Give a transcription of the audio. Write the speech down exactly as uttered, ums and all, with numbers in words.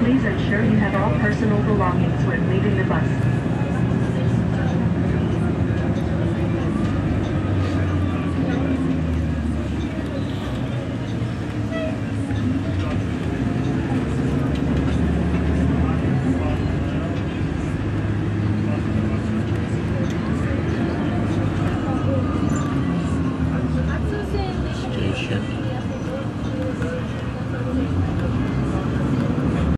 Please ensure you have all personal belongings when leaving the bus.